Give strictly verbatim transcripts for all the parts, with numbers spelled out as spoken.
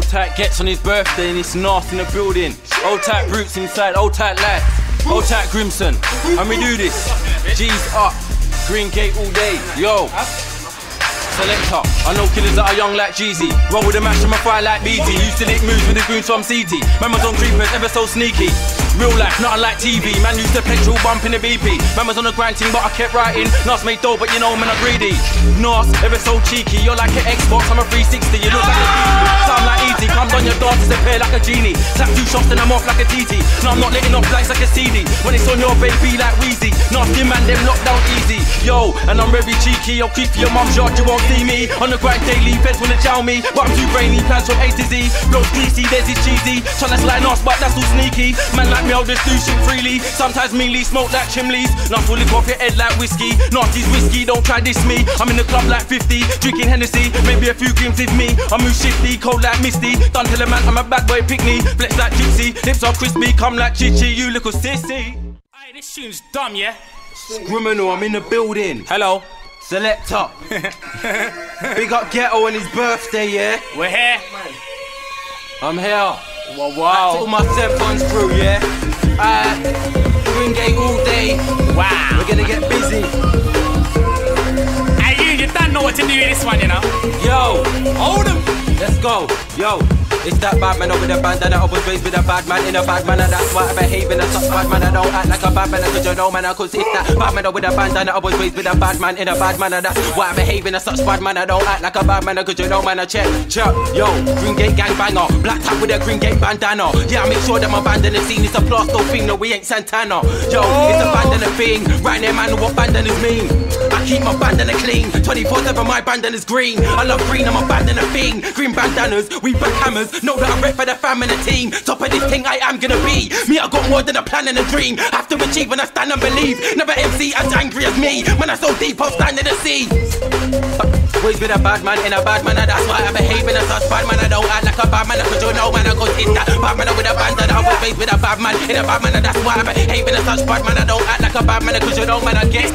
Old tight gets on his birthday and it's north in the building. Old tight roots inside, old tight lads, old tight Grimson. And we do this. G's up, Green Gate all day, yo. Selector, I know killers that are young like Jeezy. Roll with a match and my fire like B T. Used to lick moves with the goons from C T. Man was on creepers, ever so sneaky. Real life, nothing like T V. Man used to petrol bump in the B P. Man was on the grind team, but I kept writing. Nas made dough, but you know, man, I'm greedy. Nas, ever so cheeky. You're like an Xbox, I'm a three sixty. You look like a T V, sound like Easy. Comes on your dance, disappear like a genie. Tap two shots, then I'm off like a T T. No, I'm not letting off lights like a C D. When it's on your baby, like Wheezy. Nas, them man, them locked down easy. Yo, and I'm very cheeky. I'll creep your mum's yard, you won't see me. On the grind daily, feds wanna chow me. But I'm too brainy, plans from A to Z. Blows greasy, there's his cheesy. Tryna slide Nas, but that's all sneaky. Man, like me, I'll just do shit freely. Sometimes meanly smoke like chimneys. Now fully off your head like whiskey. Nasties whiskey, don't try this me. I'm in the club like fifty, drinking Hennessy. Maybe a few grams with me. I move shifty, cold like Misty. Done tell a man I'm a bad boy pickney. Flex like gypsy, lips are crispy. Come like Chichi, you little sissy. Aye, this tune's dumb, yeah? It's Griminal, I'm in the building. Hello, select up. Big up Ghetto on his birthday, yeah? We're here. I'm here. Wow, wow. That's all my seven's crew, yeah? Alright, Green Gate all day. Wow. We're gonna get busy. Hey, you, you don't know what to do with this one, you know? Yo, hold him. Let's go, yo. It's that bad man over the bandana. I was raised with a bad man in a bad manner. That's why I behave in a such bad manner. I don't act like a bad man, cause you know man, cause it's that bad man with a bandana. I was raised with a bad man in a bad manner. That's why I behave in a such bad manner. I don't act like a bad man, cause you know man, I check, check. Yo, Green Gate gang banger, black tap with a Green Gate bandana. Yeah, I make sure that my bandana scene is a plaster thing. No, we ain't Santana. Yo, it's a bandana thing. Right there man, what bandanas mean? I keep my bandana clean twenty-four seven, my bandana's green. I love green, I'm a bandana thing. Green bandanas, we back hammers. Know that I'm rep for the fam and the team. Top of this thing I am gonna be. Me, I got more than a plan and a dream. Have to achieve when I stand and believe. Never M C as angry as me. When I so deep, I'll stand in the sea. Always with a bad man in a bad manner. That's why I behave in a such bad manner. Don't act like a bad man, cause you know man, I got hit that bad man with a bandana. I was raised with a bad man in a bad manner. That's why I behave in a such bad manner. Don't act like a bad man, cause you know man, I get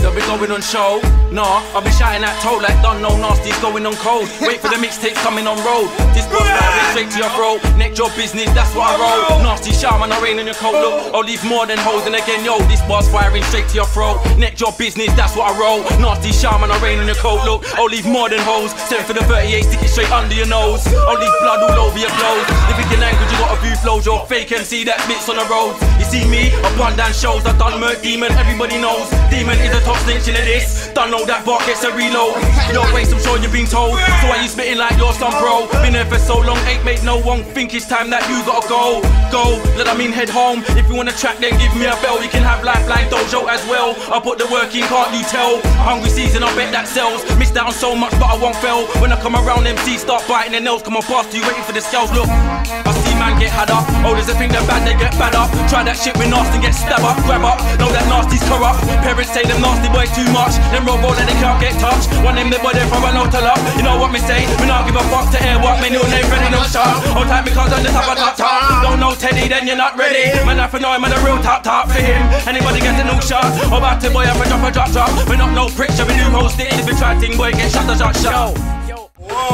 I'll be going on show, nah, I'll be shouting at toe like don't know nasties going on cold. Wait for the mixtapes coming on road. This broad right straight to your throat. Neck your business, that's what I roll. Nasty shout man, I rain on your coat. Look, I'll leave more than holes. And again, yo, this bar's firing straight to your throat. Neck your business, that's what I roll. Nasty shout man, I rain on your coat. Look, I'll leave more than holes. Send for the thirty-eight, stick it straight under your nose. I'll leave blood all over your clothes. Living your language, you got a few flows. Your fake M C that bits on the road. You see me, I've run down shows. I've done Merc Demon, everybody knows. Demon is a top. Snitching at this, don't know that bark gets a reload. Your race, I'm sure you've been told. So why you spitting like your son, bro? Been there for so long, ain't made no one think it's time that you gotta go. Go, let I mean head home. If you wanna track, then give me a bell. You can have Lifeline Dojo as well. I put the work in, can't you tell? Hungry season, I bet that sells. Missed out on so much, but I won't fail. When I come around, M Cs start biting their nails. Come on past you, waiting for the scales. Look, I see man get had up. Oh, there's a thing that bad, they get bad up. Try that shit with nasty, get stab up, grab up. Know that nasty's corrupt. Parents say them nasty boys too much, them roll roll and they can't get touched. One name they boy they from a no tell up. You know what me say, we not give a fuck to air what me new name ready no shot. All time because I'm the top of top top. Don't know Teddy then you're not ready. Man I for know him and a real top top for him. Anybody gets a new shot, all about to boy I for drop a drop drop. We not no prick, we new host it. If you try thing boy get shot the shot shot.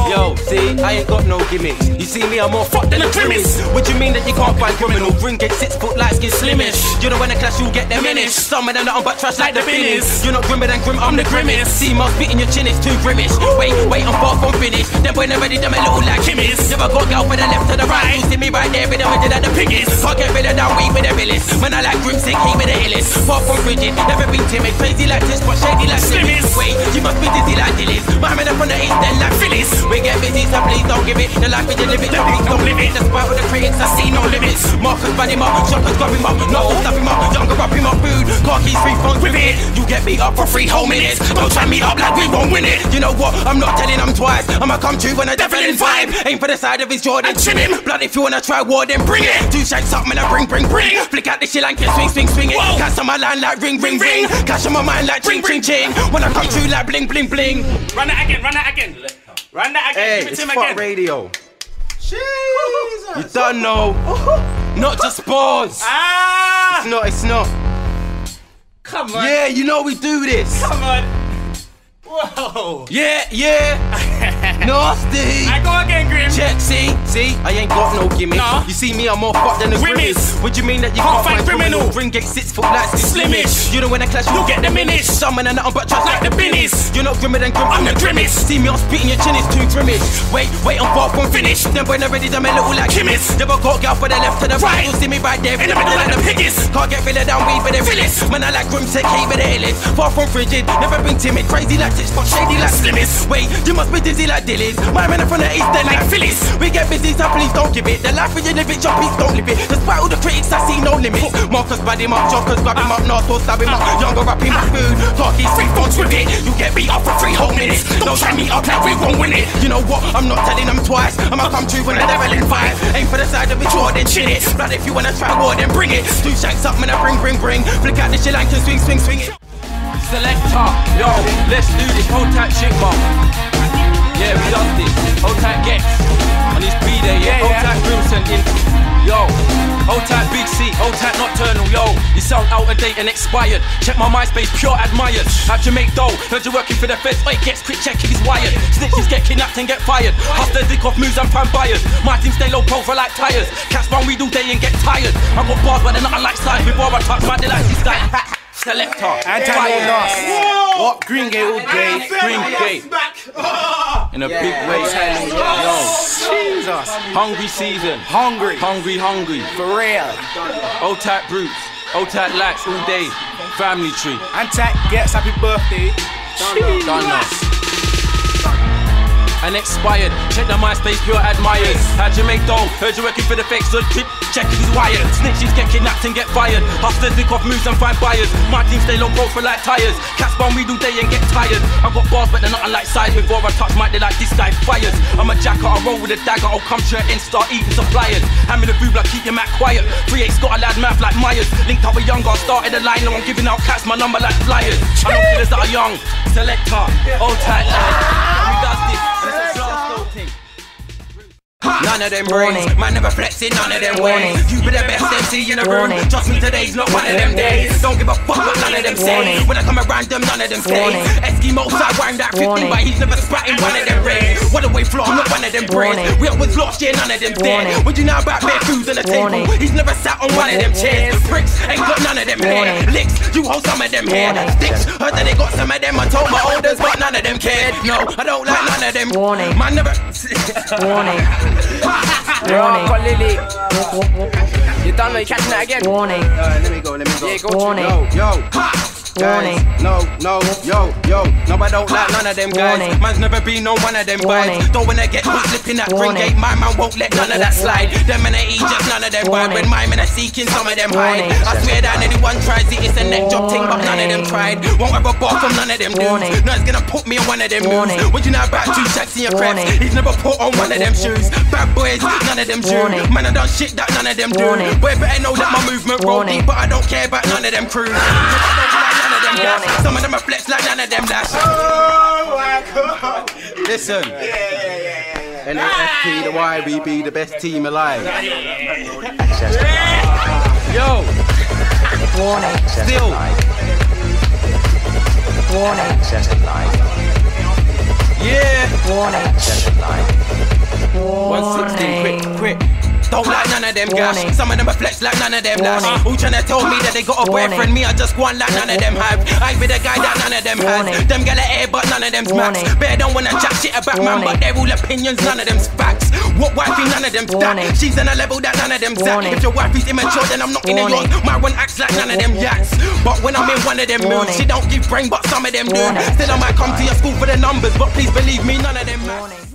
Yo, see, I ain't got no gimmicks. You see me, I'm more fucked than a grimace. What you mean that you can't find Griminal? Green Gate six foot light skin slimish. You know when the clash, you'll get the minish. Some of them nothing but trash like the finish. You're not grimmer than grim, I'm the grimmest. See, my spit in your chin is too grimish. Wait, wait, I'm far from finished. Them boy never did them a little like Kimmies. Never got girl for the left to the right. You see me right there with them and the piggies. Can't get rid of that weed with the billies. When I like grip sick, keep me the illest. Far from rigid, never been timid. Crazy like this, but shady like Slimmys. Wait, you must be dizzy like Dillies. Mohammed up on the east, then like Phillies. We get busy, so please don't give it. The life we live it, don't live it. That's why all the critics, I see no limits. Marcus ban him up, shoppers grab him up. No, stop him up, younger up him up. Food, car keys, free phones with it. You get beat up for three whole minutes. Don't try me up like we won't win it. You know what, I'm not telling him twice. I'ma come to when I definitely vibe. Aim for the side of his jaw, then chin him. Blood, if you wanna try war, then bring it. Two shanks up, man, I bring, bring, bring. Flick out the shit like swing, swing, swing it. Cash on my line like ring, ring, ring. Cash on my mind like ching, ching, ching. When I come through like bling, bling, bling. Run that again, run that again. Run that again, hey, give it to him again. Fuck Radio. Jesus. You don't know. Not just bars. Ah. It's not, it's not. Come on. Yeah, you know we do this. Come on. Whoa. Yeah, yeah. Nasty. I go again, Grim. Check, see, see, I ain't got no gimmicks. Nah. You see me, I'm more fucked than the Grimmies. Would you mean that you can't, can't fight criminal? Ring gate six foot nights, slimish. You don't wanna clash, you'll get the minutes. Summon and nothing but trust like, like the binnies. You're not grimmer than Grim, I'm the grimmest. See me, I'm spitting your chin, it's too grimmish. Wait, wait, I'm far from finished. Them boy, they're ready to make little like Kimmis. Never got girl for the left to the right. You'll see me right there, in the middle like the piggies. Can't get filler down weed, but they're realest. Man, I like Grim, take hey, but they're illest. Far from frigid, never been timid. Crazy like six foot, shady like slimmest. Wait, you must be dizzy like Dillies. My men are from the east, they're like Phillies. We get busy, so please don't give it. The life we live it, your peace don't live it. Despite all the critics, I see no limits. Marcus, bad him up, jokers, grab him up, Nartos, stab him up. Younger, rap him up, food. Talkies, three thoughts with it. You get beat up for three whole minutes. Don't try me up, like we won't win it. You know what? I'm not telling them twice. I'ma come true when I level in five. Aim for the side of it, draw, then chin it. But if you wanna try war, then bring it. Two shanks up, man, I bring, bring, bring. Flick out the shit like swing, swing, swing it. Selector, yo, let's do this whole type shit, mom. Yeah, we done this. Whole type Gex on his B day, yeah. Whole type Grimson in, yo. Whole type Big C, whole type Nocturnal, yo. You sound out of date and expired. Check my MySpace, pure admired. How'd you make dough? Heard you working for the feds. Oi, Gex, quick check if he's wired. Snitches get kidnapped and get fired. Half their dick off moves and fan buyers. My team stay low profile like tires. Cats run weed all day and get tired. I got bars but they're nothing like size. Before I touch my delights, he's dying. Selector, yeah. What? Green Gate all day, Green Gate in a yeah. big way. Yeah. Yo, Jesus, hungry season, hungry, hungry, hungry, for real. Old type brutes, old type lax all day, family tree. And type gets happy birthday. Done. And expired, check the MySpace, pure admired. How'd you make dough? Heard you working for the fakes, so check if he's wired. Snitches get kidnapped and get fired. Hustlers dick off moves and find buyers. My team stay low profile like tires. Cats bun weed all day and get tired. I got bars but they're nothing like size. Before I touch mic, they like this guy fires. I'm a jacker, I roll with a dagger. I'll come to your end, start eating suppliers. Hand me the food like keep your mat quiet. three eight's got a loud mouth like Myers. Linked up with younger, started a line. Now I'm giving out cats my number like flyers. I know killers that are young. Selector, old tight lad. None of them warning. Man never flexing, none of them warning. You be the best M C in the room. Trust me, today's not one of them days. Don't give a fuck what none of them say. When I come around them, none of them stay. Eskimo side rhyme that fifteen, but he's never spatting one of them rays. What a way floor, I'm not one of them brains. We always lost, yeah, none of them dead. What do you know about bare foods on the table? He's never sat on one of them chairs. Bricks ain't got none of them hair. Licks, you hold some of them hair. Sticks, heard that they got some of them. I told my olders, but none of them cared. No, I don't like none of them. Man never warning. Warning. You done with catching that again? Warning. Uh, let me go, let me go. Yeah, go warning. To, yo, yo. Ha. Guys, no, no, yo, yo. No, I don't like none of them guys. Warning. Man's never been on one of them vibes. Don't wanna get caught slipping that green gate. My man won't let none of that slide. Them in the Egypt, none of them vibe. When my men are seeking, some of them hide. I swear that anyone tries it, it's a neck job thing, but none of them tried. Won't have a bar from none of them dudes. No, it's gonna put me on one of them moves. What you know about two shacks in your crabs? He's never put on one of them shoes. Bad boys, none of them do. Man, I done shit that none of them do. Boy, better know that my movement roll deep, but I don't care about none of them crews. Some of them are flex like none of them dash. Oh my god. Listen. Yeah, yeah, yeah, yeah. N A S P, the Y, we be the best team alive. Yeah, yeah, yeah. Yo. Warning. Still. Warning. Yeah. Warning. Warning. one sixteen, quick, quick. Don't like none of them gash. Some of them are flex like none of them lash. Who tryna tell me that they got a boyfriend? Me I just want like none of them have. I be the guy that none of them has. Them gala air but none of them's max. Bear don't wanna chat shit about man, but they're all opinions, none of them's facts. What wifey, none of them's that. She's on a level that none of them's at. If your wifey's immature then I'm not in the yours. My one acts like none of them yaks. But when I'm in one of them moods, she don't give brain but some of them do. Still I might come to your school for the numbers, but please believe me, none of them max.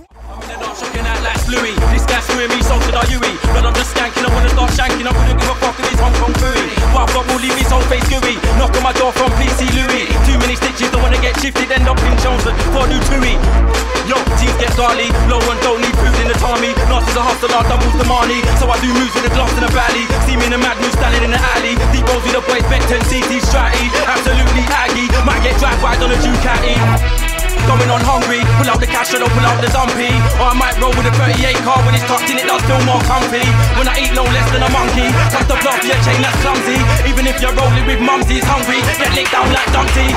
Shocking out like Louis. This guy's doing me, so should I U E. But I'm just skanking, I wanna start shanking. I wouldn't give a fuck if it's Hong Kong fooey. But I've got more leave his whole face gooey. Knock on my door from P C Louis. Too many stitches, don't wanna get shifted. End up in Johnson for a new Tui. Yo, teams get garly. Low and don't need food in the Tommy. Nasties a hustle, I doubles the money. So I do moves with a gloss in the valley. See me in the mad mood, standing in the alley. Deep rolls with the boys, Benton, C T, Stratty. Absolutely aggy. Might get dragged wide on a Ducati. Going on hungry, pull out the cash or pull out the dumpy. Or I might roll with a thirty-eight car. When it's tucked in it does feel more comfy. When I eat no less than a monkey. Tuck the bluff, yeah, chain that's clumsy. Even if you're rolling with mumsies, hungry, get licked down like Dumpty.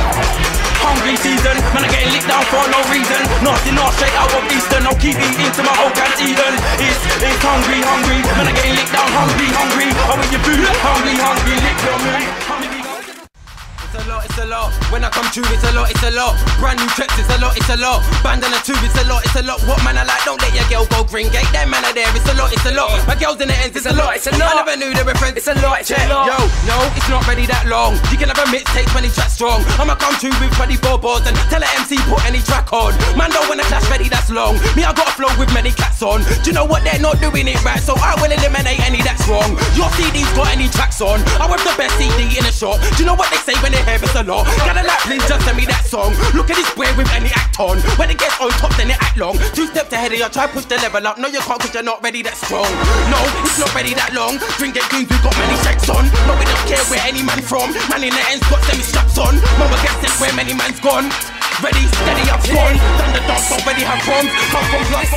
Hungry season, man I getting licked down for no reason. Nothing, not straight out of Eastern. I'll keep eating till my whole cat's eaten. It's, it's hungry, hungry, man I getting licked down. Hungry, hungry, I'll eat your food. Hungry, hungry, lick your mood. It's a lot, it's a lot. When I come through, it's a lot, it's a lot. Brand new trips, it's a lot, it's a lot. Band on a tube, it's a lot, it's a lot. What man I like, don't let your girl go green gate. That man are there, it's a lot, it's a lot. My girls in the ends, it's, it's a lot, lot, it's a lot. I never knew they were friends, it's a lot, it's yeah. a lot. Yo, no, it's not ready that long. You can have a mixtape twenty tracks strong. I'ma come through with twenty-four boards and tell an M C put any track on. Man, don't wanna clash ready, that's long. Me, I got a flow with many cats on. Do you know what, they're not doing it right, so I will eliminate any that's wrong. Your C D's got any tracks on? I have the best C D in the shop. Do you know what they say when they it's a lot. Gotta like please just send me that song. Look at this way with any act on. When it gets on top then it act long. Two steps ahead of you, try push the level up. No you can't cause you're not ready that strong. No, it's not ready that long. Drink them goons, we got many checks on. No we don't care where any man from. Man in the end's got semi straps on. Mama gets sent where many man's gone. Ready, steady, I've gone. Done the dance, already have bombs. Come from blood,